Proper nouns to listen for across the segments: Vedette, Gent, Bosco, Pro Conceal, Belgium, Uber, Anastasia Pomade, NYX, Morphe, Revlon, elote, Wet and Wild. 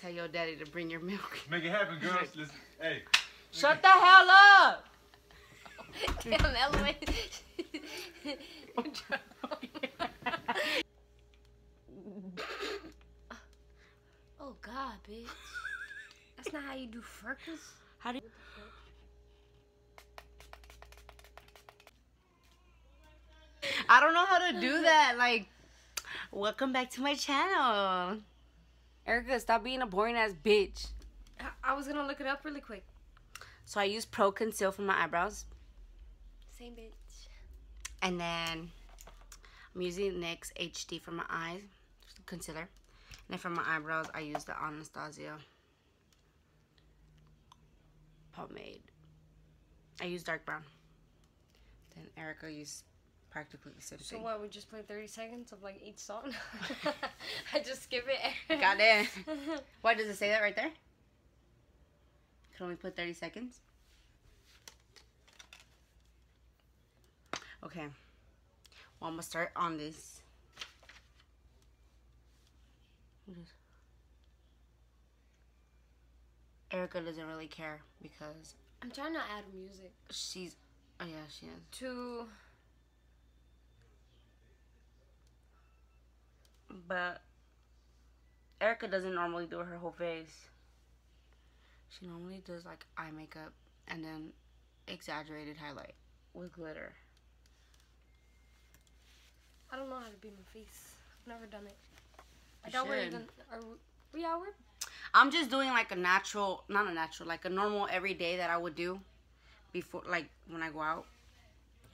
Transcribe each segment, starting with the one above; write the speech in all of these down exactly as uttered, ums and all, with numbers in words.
tell your daddy to bring your milk. Make it happen, girls. Listen, hey. Shut the hell up! Damn, Element. Oh God, bitch. That's not how you do freckles. How do you? I don't know how to do that. Like, welcome back to my channel. Erica, stop being a boring ass bitch. I, I was gonna look it up really quick. So I use Pro Conceal for my eyebrows. Same bitch. And then I'm using NYX H D for my eyes, concealer. And then for my eyebrows, I use the Anastasia Pomade. I use dark brown. Then Erica used practically the same so thing. So what, we just play thirty seconds of like each song? I just skip it. Got it. Why does it say that right there? Can we put thirty seconds? Okay. Well, I'm gonna start on this. Erica doesn't really care because I'm trying to add music. She's oh yeah, she is. To But Erica doesn't normally do her whole face. She normally does like eye makeup and then exaggerated highlight with glitter. I don't know how to do my face. I've never done it. I you doubt should. We're even. Are we, yeah, we're. I'm just doing like a natural, not a natural, like a normal everyday that I would do before, like when I go out.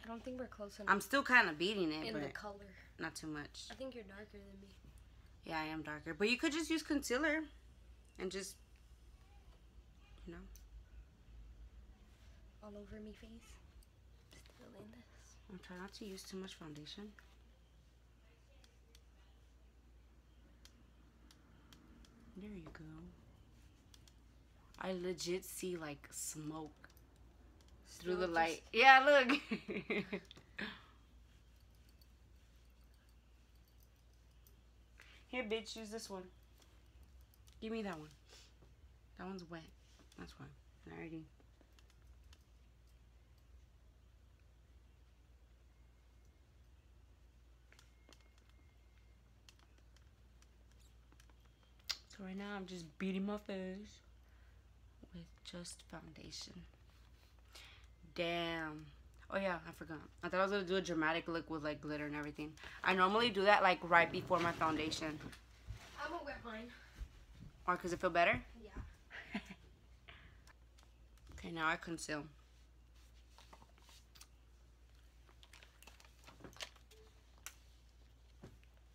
I don't think we're close enough. I'm still kind of beating it, in but the color. Not too much. I think you're darker than me. Yeah, I am darker, but you could just use concealer and just. You know? All over me face. Still in this. I'm trying not to use too much foundation. There you go. I legit see like smoke through no, the light. Just... Yeah, look. Here, bitch, use this one. Give me that one. That one's wet. That's why. I already. So right now I'm just beating my face with just foundation. Damn. Oh yeah, I forgot. I thought I was gonna do a dramatic look with like glitter and everything. I normally do that like right before my foundation. I'm gonna wet mine. Or cause it feel better? Yeah. Okay, now I conceal.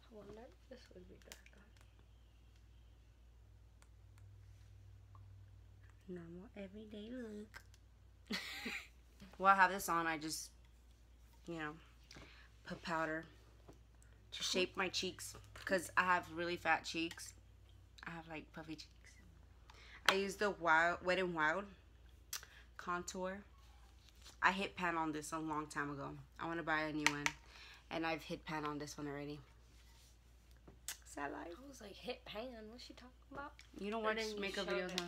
I wonder if this would be dark. Normal everyday look. While I have this on, I just, you know, put powder to shape my cheeks because I have really fat cheeks. I have like puffy cheeks. I use the wild, Wet and Wild contour. I hit pan on this a long time ago. I want to buy a new one, and I've hit pan on this one already. Sad life. I was like, hit pan? What's she talking about? You don't watch makeup videos, huh?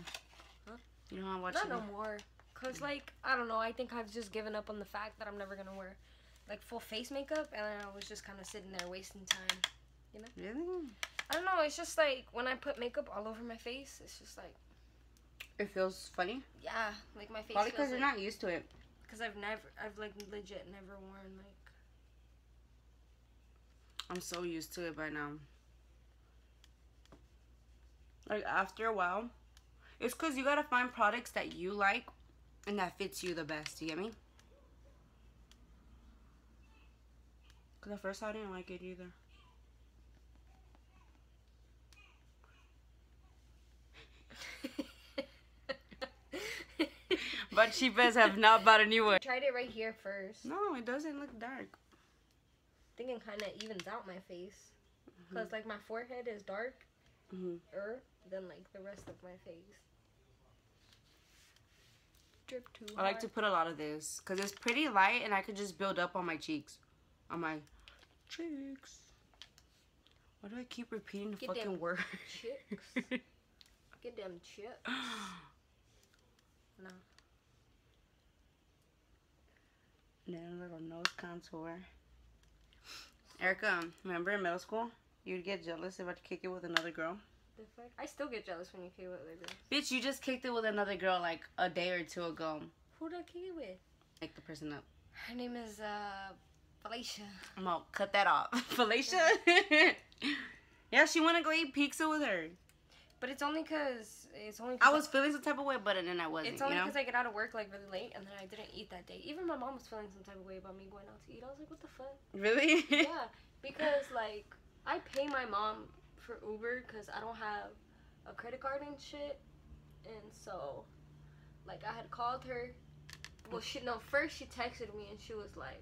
Huh? You don't watch them? Not no more. Cause like I don't know. I think I've just given up on the fact that I'm never gonna wear like full face makeup, and I was just kind of sitting there wasting time. You know? Really? I don't know. It's just like when I put makeup all over my face, it's just like. It feels funny? Yeah, like my face. Probably because like, you're not used to it. Because I've never, I've like legit never worn like. I'm so used to it by now. Like after a while, it's because you gotta find products that you like and that fits you the best. You get me? Because at first I didn't like it either. But she best have not bought a new one. I tried it right here first. No, it doesn't look dark. I think it kind of evens out my face. Because, mm-hmm. like, my forehead is dark. Mm-hmm. Er, than, like, the rest of my face. Drip too hard. I like to put a lot of this. Because it's pretty light and I could just build up on my cheeks. On my cheeks. Why do I keep repeating the Get fucking word? Chicks. Get them chips. No. And then a little nose contour. Erica, remember in middle school, you'd get jealous if I'd kick it with another girl? The fuck? I still get jealous when you kick it with other girls. Bitch, you just kicked it with another girl like a day or two ago. Who did I kick it with? Like the person up. Her name is, uh, Felicia. I'm gonna cut that off. Felicia? Yeah. Yeah, she wanna go eat pizza with her. But it's only cause it's only. Cause I was feeling some type of way, but then I wasn't. It's only because you know? I get out of work like really late, and then I didn't eat that day. Even my mom was feeling some type of way about me going out to eat. I was like, what the fuck? Really? Yeah, because like I pay my mom for Uber because I don't have a credit card and shit, and so like I had called her. Well, she no first she texted me and she was like,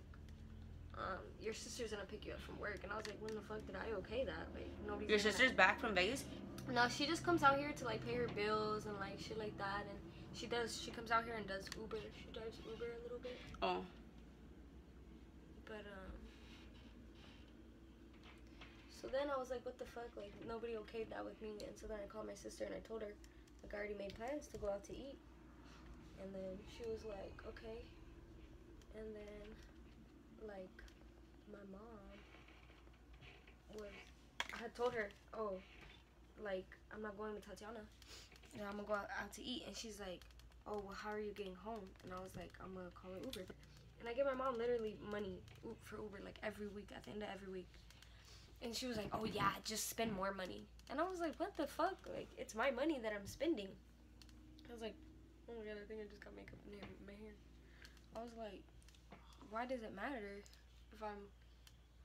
um, your sister's gonna pick you up from work, and I was like, when the fuck did I okay that? Like nobody. Your sister's that. Back from Vegas. No, she just comes out here to like pay her bills and like shit like that, and she does. She comes out here and does Uber. She drives Uber a little bit. Oh. But um. So then I was like, what the fuck? Like nobody okayed that with me, and so then I called my sister and I told her like I already made plans to go out to eat, and then she was like, okay, and then like my mom was. I had told her, oh. Like, I'm not going with Tatiana, and I'm gonna go out, out to eat. And she's like, oh, well, how are you getting home? And I was like, I'm gonna call an Uber. And I give my mom literally money for Uber, like every week, at the end of every week. And she was like, oh yeah, just spend more money. And I was like, what the fuck? Like, it's my money that I'm spending. I was like, oh my god, I think I just got makeup in my hair. I was like, why does it matter if I'm,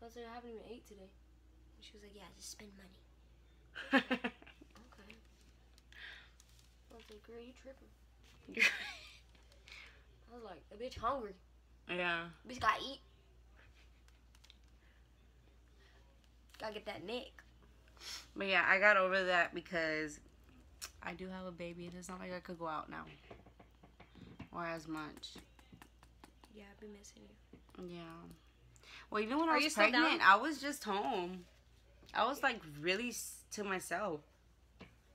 I haven't even ate today. And she was like, yeah, just spend money. Okay. I was like, girl, you tripping. I was like, the bitch hungry. Yeah. The bitch gotta eat. Gotta get that neck. But yeah, I got over that because I do have a baby. It's not like I could go out now. Or as much. Yeah, I've been missing you. Yeah. Well, even when Are I was pregnant, I was just home. I was like really to myself.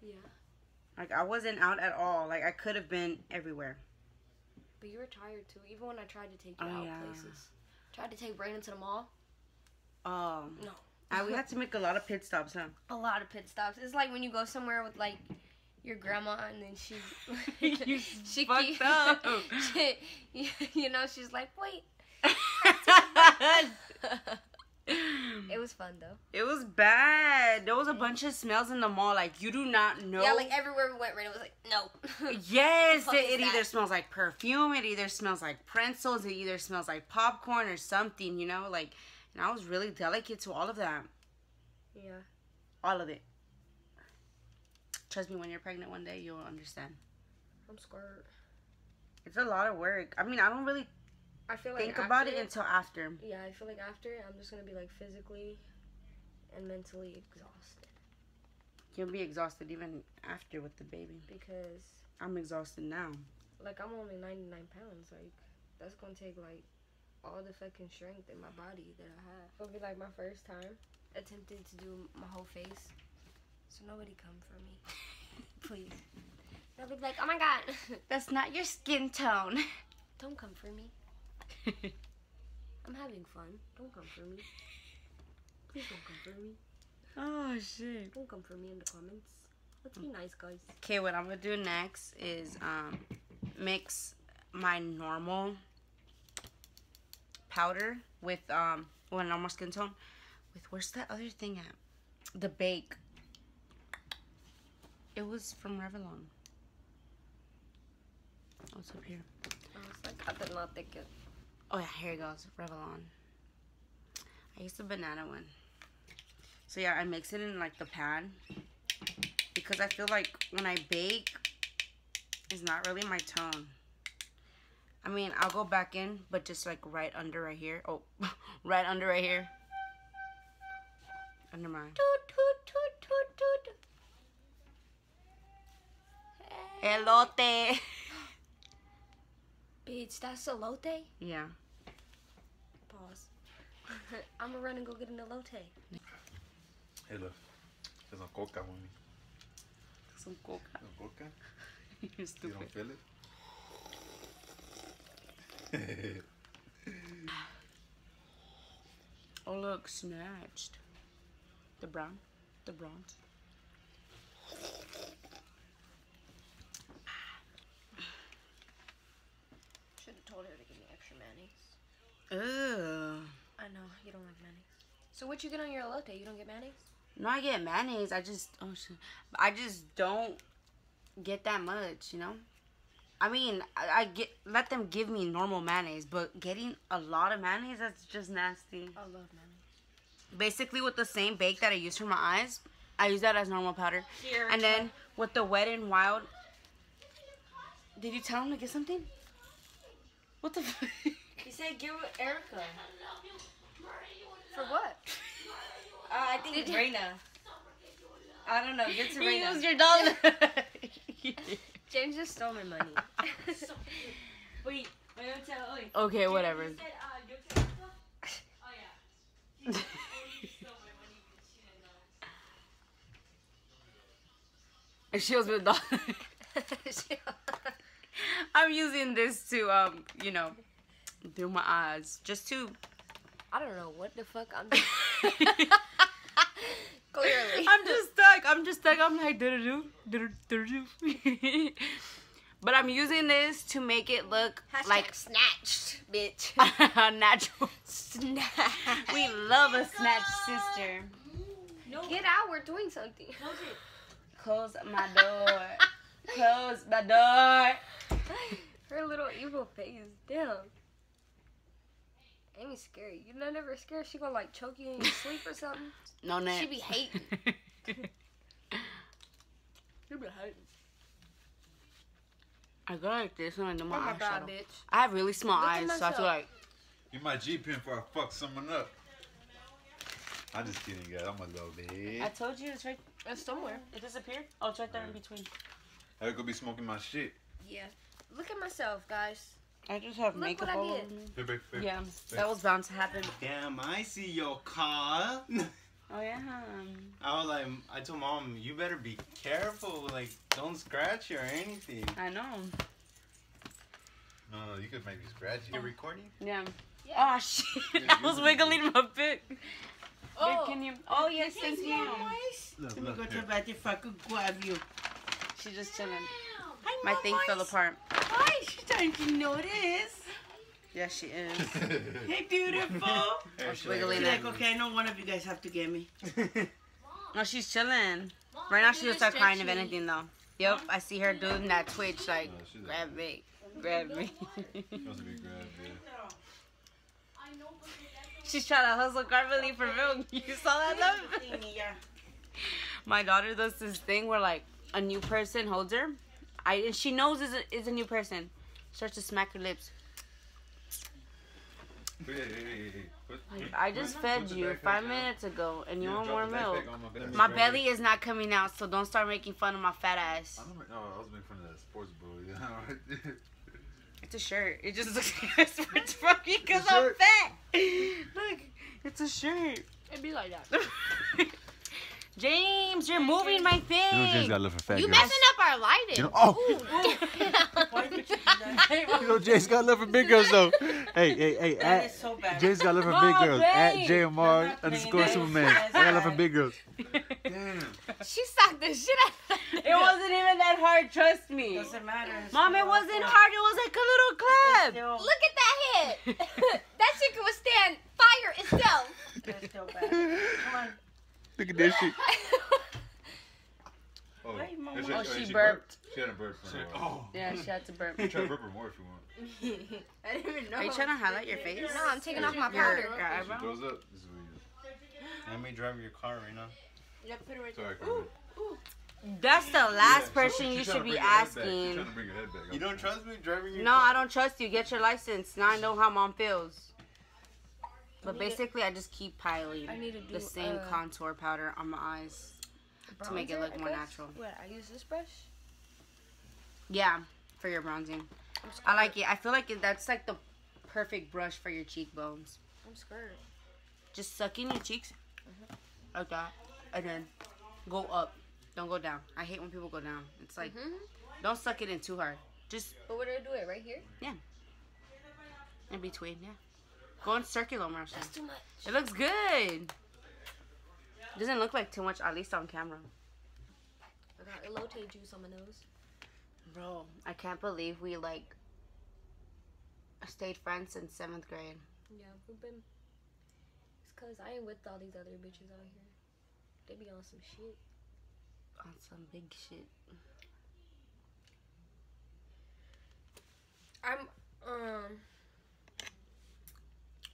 Yeah. Like I wasn't out at all. Like I could have been everywhere. But you were tired too. Even when I tried to take you oh, out yeah. places. Tried to take Brandon to the mall. Um. No. I, we had to make a lot of pit stops, huh? A lot of pit stops. It's like when you go somewhere with like your grandma and then she's like, you she fucked keep, up. She, you know, she's like, wait. It was fun though. It was bad. There was a bunch of smells in the mall. Like you do not know. Yeah, like everywhere we went, right? It was like no. Yes, it, it either smells like perfume. It either smells like pretzels. It either smells like popcorn or something. You know, like, and I was really delicate to all of that. Yeah. All of it. Trust me, when you're pregnant one day, you'll understand. I'm scared. It's a lot of work. I mean, I don't really. I feel like think after, about it until after. Yeah, I feel like after, I'm just going to be, like, physically and mentally exhausted. You'll be exhausted even after with the baby. Because... I'm exhausted now. Like, I'm only ninety-nine pounds. Like, that's going to take, like, all the fucking strength in my body that I have. It'll be, like, my first time attempting to do my whole face. So nobody come for me. Please. They'll be like, oh, my God. That's not your skin tone. Don't come for me. I'm having fun. Don't come for me. Please don't come for me. Oh, shit. Don't come for me in the comments. Let's be nice, guys. Okay, what I'm going to do next is um, mix my normal powder with, um, well, normal skin tone. With, where's that other thing at? The Bake. It was from Revlon. Oh, it's up here. I was like, I did not think it. Oh yeah, here it goes, Revlon. I used the banana one. So yeah, I mix it in like the pan because I feel like when I bake, it's not really my tone. I mean, I'll go back in, but just like right under right here. Oh, right under right here. Under mine. Elote. Bitch, that's elote? Yeah. Pause. I'm gonna run and go get an elote. Hey, look. There's a coca with me. some coca. Some coca? You're stupid. You don't feel it? Oh look, snatched. The brown, the bronze. Should have told her to give me extra mayonnaise. Ugh. I know, you don't like mayonnaise. So what you get on your latte? You don't get mayonnaise? No, I get mayonnaise. I just, oh shit. I just don't get that much, you know? I mean, I, I get, let them give me normal mayonnaise, but getting a lot of mayonnaise, that's just nasty. I love mayonnaise. Basically, with the same bake that I use for my eyes, I use that as normal powder. Here, and then with the Wet and Wild, did you tell him to get something? What the fuck? He said give Erica. For what? Uh, I think it's Raina. I don't know. Get to Raina. You used your dollar. James just stole my money. Wait. Okay, whatever. She owes me a dollar. I'm using this to, um, you know, do my eyes. Just to... I don't know what the fuck I'm doing. Clearly. I'm just stuck. I'm just stuck. I'm like, do do do do. But I'm using this to make it look hashtag like snatched, bitch. Natural. Snatch. We love a snatch, sister. No. Get out. We're doing something. Close it. Close my door. Close my door. Her little evil face. Damn. Amy's scary. You know, never scared. She gonna like choke you in your sleep or something. No, no. She be hating. She be hating. I go like this when I do my eyeshadow. Oh my god, bitch. I have really small eyes, so I feel like. You're my G-pin before I fuck someone up. I'm just kidding, guys. I'm a little bit. I told you it's right. It's somewhere. It disappeared. Oh, it's right there in between. I could be smoking my shit. Yeah. Look at myself, guys. I just have look makeup all over me. Fair, fair, fair, yeah, fair. That was bound to happen. Damn, I see your car. Oh, yeah. I was like, I told mom, you better be careful. Like, don't scratch you or anything. I know. No, you could maybe scratch you. You're recording? Yeah. Yeah. Oh, shit. Yeah, I was wiggling my bit. Oh, babe, can you? Oh, yes, thank you. Look, look, let me go to the bathroom. Grab you. She's just chilling. My thing fell apart. Why? She's trying to notice. Yeah, she is. Hey, beautiful. She's like, okay, I know one of you guys have to get me. No, she's chilling. Mom, right now, she just start crying if anything, though. Yep, Mom? I see her doing that twitch, like, no, grab me, grab me. She wants to be grabbed, yeah. She's trying to hustle Carmelie for real. You saw that, love? My daughter does this thing where, like, a new person holds her. I, and she knows is a, is a new person. Starts to smack her lips. Hey, hey, hey, hey. Put, I just fed you five minutes out. ago, and you yeah, want more milk. My, my belly is not coming out, so don't start making fun of my fat ass. I don't know, I was making fun of that sports booty. It's a shirt. It just looks like a sports booty because I'm fat. Look, it's a shirt. It'd be like that. James, you're moving my thing. You know James got love for fat you girls. You messing up our lighting. You know, oh. You know James got love for big girls though. Hey, hey, hey. That at, is so bad. James got love for no, big girls. Babe. At J M R underscore Superman. I got love for big girls. Damn. She sucked the shit out. It wasn't even that hard. Trust me. Doesn't matter. Mom, it wasn't hard. hard. It was like a little clap. Still... Look at that hit. That shit could withstand fire itself. That's still bad. Come on. Look at that shit. Oh, oh, she, oh, she, she burped. burped. She had a burp for a while. Oh. Yeah, she had to burp. You can try to burp her more if you want. I didn't even know. Are you trying to highlight your face? No, I'm taking off my powder. Your eyebrow. She throws up. This is weird. Let me drive your car right now. Yeah, put it right there. Ooh, ooh. That's the last yeah, person you should be asking. Trying to bring your head back. You don't trust me driving your no, car? No, I don't trust you. Get your license. Now I know how mom feels. But basically, I just keep piling the same uh, contour powder on my eyes to make it look more natural. What, I use this brush? Yeah, for your bronzing. I like it. I feel like it, that's like the perfect brush for your cheekbones. I'm scared. Just suck in your cheeks. Mm-hmm. Like that. And then go up. Don't go down. I hate when people go down. It's like, mm-hmm. Don't suck it in too hard. Just. But what do I do it right here? Yeah. In between, yeah. Go in circular motion. That's too much. It looks good. It doesn't look like too much, at least on camera. I got elote juice on my nose. Bro, I can't believe we like stayed friends since seventh grade. Yeah, we've been. It's cause I ain't with all these other bitches out here. They be on some shit. On some big shit. I'm um.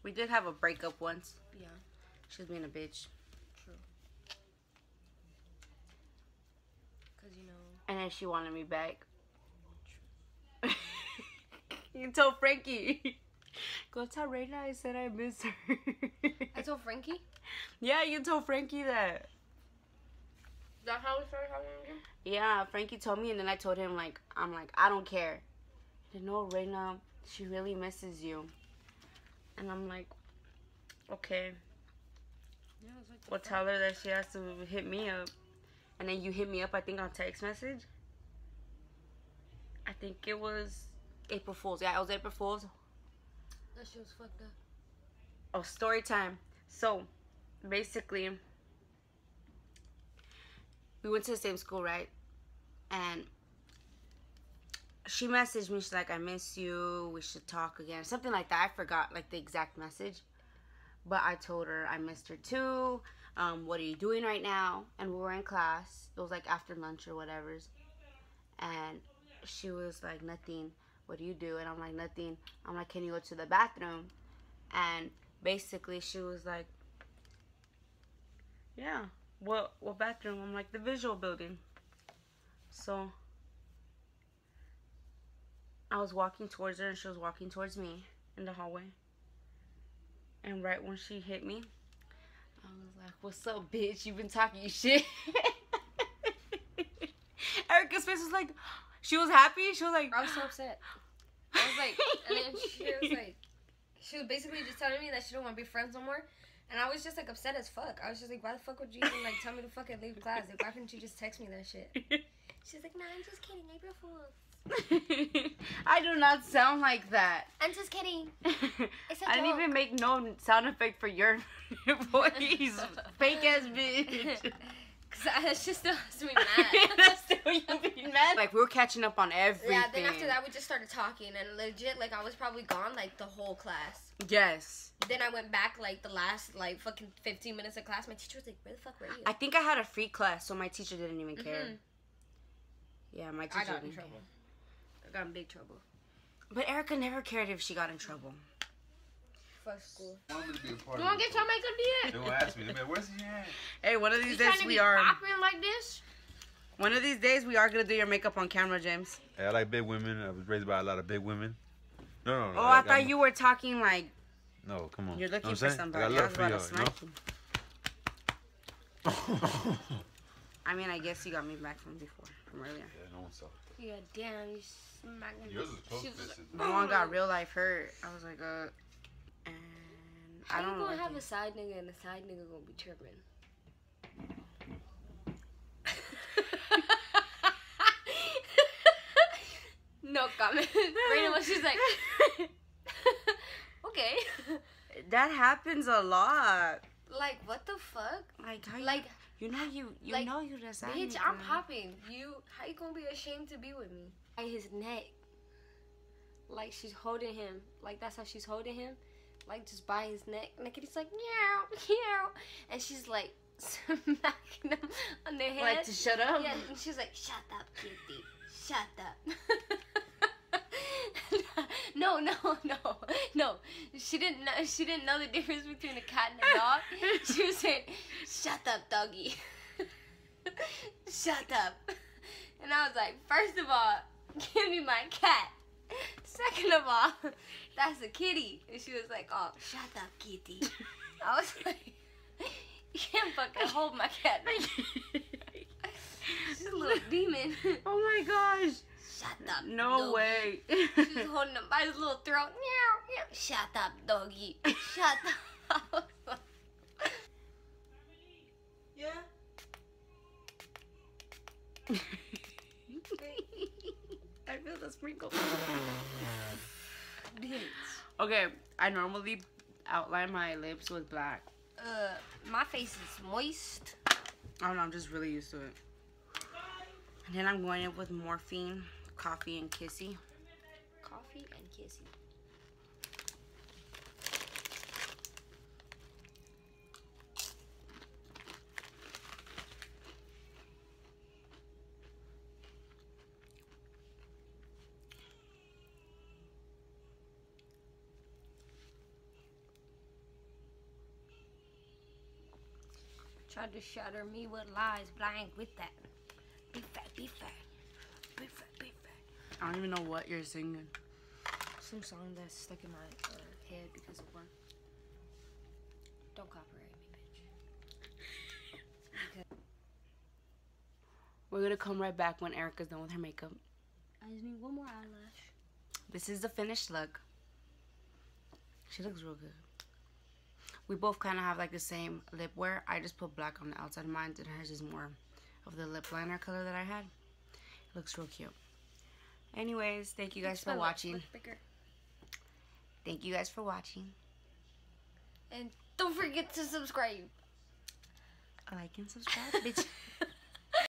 We did have a breakup once. Yeah. She was being a bitch. True. Cause you know. And then she wanted me back. True. You told Frankie. Go tell Raina I said I miss her. I told Frankie? Yeah, you told Frankie that. Is that how we started talking again? Yeah, Frankie told me and then I told him like, I'm like, I don't care. You know, Raina, she really misses you. And I'm like, okay. Yeah, it was like we'll tell her that she has to hit me up. And then you hit me up, I think, on text message. I think it was April Fool's. Yeah, it was April Fool's. That shit was fucked up. Oh, story time. So, basically, we went to the same school, right? And she messaged me. She's like, I miss you. We should talk again. Something like that. I forgot, like, the exact message. But I told her I missed her too. Um, what are you doing right now? And we were in class. It was like after lunch or whatever. And she was like, nothing. What do you do? And I'm like, nothing. I'm like, can you go to the bathroom? And basically she was like, yeah. What, what bathroom? I'm like, the visual building. So I was walking towards her and she was walking towards me in the hallway. And right when she hit me, I was like, what's up, bitch? You've been talking your shit. Erica's face was like, she was happy. She was like, I was so upset. I was like, and then she was like, she was basically just telling me that she don't want to be friends no more. And I was just like upset as fuck. I was just like, why the fuck would you even like tell me to fucking leave class? Like, why couldn't you just text me that shit? She's like, nah, I'm just kidding. April Fools. I do not sound like that. I'm just kidding. It's a I didn't joke. Even make no sound effect for your voice. Fake ass bitch. Cause I, she still has to be mad. Still you be mad. Like we were catching up on everything. Yeah. Then after that we just started talking and legit like I was probably gone like the whole class. Yes. Then I went back like the last like fucking fifteen minutes of class. My teacher was like, where the fuck were you? I think I had a free class, so my teacher didn't even care. Mm-hmm. Yeah, my teacher. I got in trouble. Care. I got in big trouble. But Erica never cared if she got in trouble. Fuck school. You want to get your makeup yet? Don't ask me. Where's he at? Hey, one of these you days we are. Popping like this? One of these days we are gonna do your makeup on camera, James. Hey, I like big women. I was raised by a lot of big women. No, no, no. Oh, I, I thought I'm... you were talking like. No, come on. You're looking for somebody. I love for you. I mean, I guess you got me back from before, from earlier. Yeah, no one saw it. Yeah, damn, you smacking. Yours is close. My mom got real life hurt. I was like, uh, and I don't know. You're gonna have a side nigga and a side nigga gonna be tripping. No comment. Right now, she's like, okay. That happens a lot. Like, what the fuck? Like, how like. You You know you, you like, know you just bitch, me, I'm popping. You, how you gonna be ashamed to be with me? Like his neck. Like she's holding him. Like that's how she's holding him. Like just by his neck. And he's like, meow, meow. And she's like, smacking him on the head. Like to shut up? Yeah, and she's like, shut up, kitty. Shut up. No, no, no, no. She didn't know. She didn't know the difference between a cat and a dog. She was saying, "Shut up, doggy. Shut up." And I was like, first of all, give me my cat. Second of all, that's a kitty. And she was like, "Oh, shut up, kitty." I was like, "You can't fucking hold my cat." She's a little demon. Oh my gosh. Shut up, no doggy. Way. She's holding him by his little throat. Meow, meow. Shut up, doggy. Shut up. Yeah? I feel the sprinkle. Okay, I normally outline my lips with black. Uh, my face is moist. I don't know, I'm just really used to it. And then I'm going in with Morphe, Coffee and Kissy. Coffee and Kissy. Tried to shatter me with lies, blind with that. Be fat, be fat, be fat, be fat. I don't even know what you're singing. Some song that's stuck in my uh, head because of work. Don't copyright me, bitch. We're gonna come right back when Erica's done with her makeup. I just need one more eyelash. This is the finished look. She looks real good. We both kind of have like the same lip wear. I just put black on the outside of mine, and hers is more of the lip liner color that I had. It looks real cute. Anyways, thank you guys for watching. Thank you guys for watching. And don't forget to subscribe. Like and subscribe, bitch.